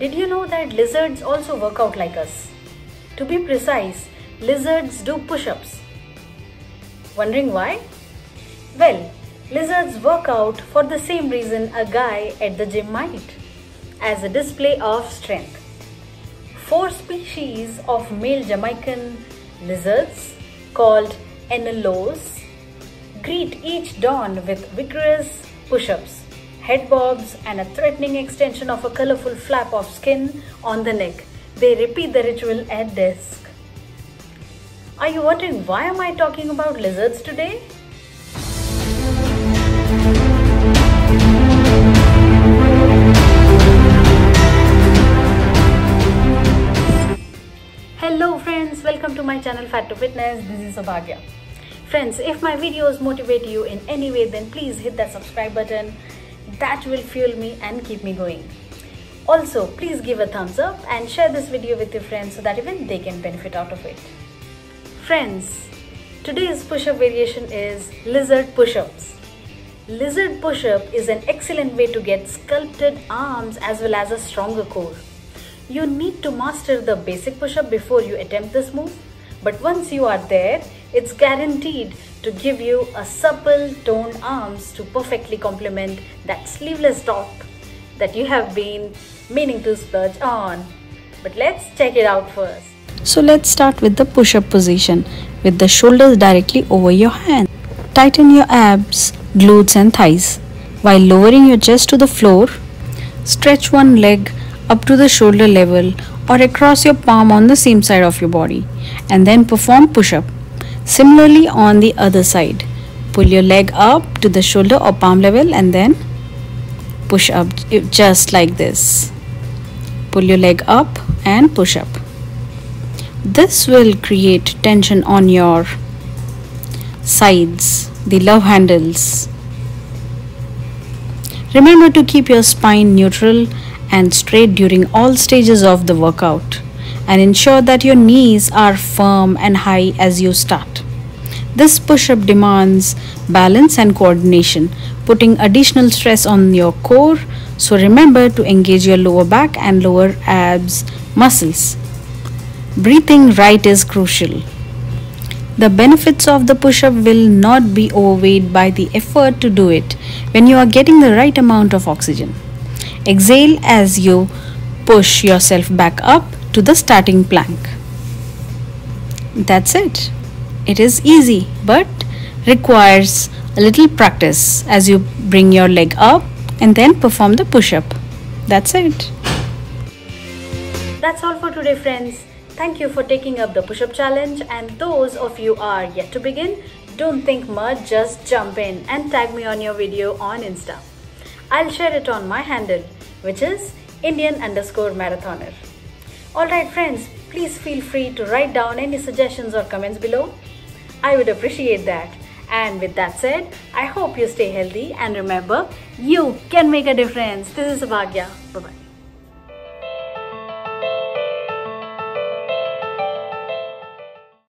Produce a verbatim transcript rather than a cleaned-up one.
Did you know that lizards also work out like us? To be precise, lizards do push-ups. Wondering why? Well, lizards work out for the same reason a guy at the gym might, as a display of strength. Four species of male Jamaican lizards, called anoles, greet each dawn with vigorous push-ups, head bobs and a threatening extension of a colorful flap of skin on the neck. They repeat the ritual at dusk. Are you wondering why am I talking about lizards today? Hello friends, welcome to my channel Fat to Fitness. This is Abhagya. Friends, if my videos motivate you in any way, then please hit that subscribe button. That will fuel me and keep me going. Also, please give a thumbs up and share this video with your friends so that even they can benefit out of it. Friends, today's push-up variation is lizard push-ups. Lizard push-up is an excellent way to get sculpted arms as well as a stronger core. You need to master the basic push-up before you attempt this move, but once you are there, it's guaranteed to give you a supple toned arms to perfectly complement that sleeveless top that you have been meaning to splurge on. But let's check it out first. So let's start with the push-up position with the shoulders directly over your hand. Tighten your abs, glutes and thighs while lowering your chest to the floor. Stretch one leg up to the shoulder level or across your palm on the same side of your body and then perform push-up. Similarly on the other side, pull your leg up to the shoulder or palm level and then push up just like this. Pull your leg up and push up. This will create tension on your sides, the love handles. Remember to keep your spine neutral and straight during all stages of the workout, and ensure that your knees are firm and high as you start. This push-up demands balance and coordination, putting additional stress on your core, so remember to engage your lower back and lower abs muscles. Breathing right is crucial. The benefits of the push-up will not be outweighed by the effort to do it when you are getting the right amount of oxygen. Exhale as you push yourself back up to the starting plank. That's it. It is easy but requires a little practice as you bring your leg up and then perform the push-up. That's it. That's all for today, friends. Thank you for taking up the push-up challenge, and those of you are yet to begin, don't think much, just jump in and tag me on your video on Insta. I'll share it on my handle, which is Indian underscore marathoner. Alright friends, please feel free to write down any suggestions or comments below. I would appreciate that. And with that said, I hope you stay healthy and remember, you can make a difference. This is Abhagya. Bye-bye.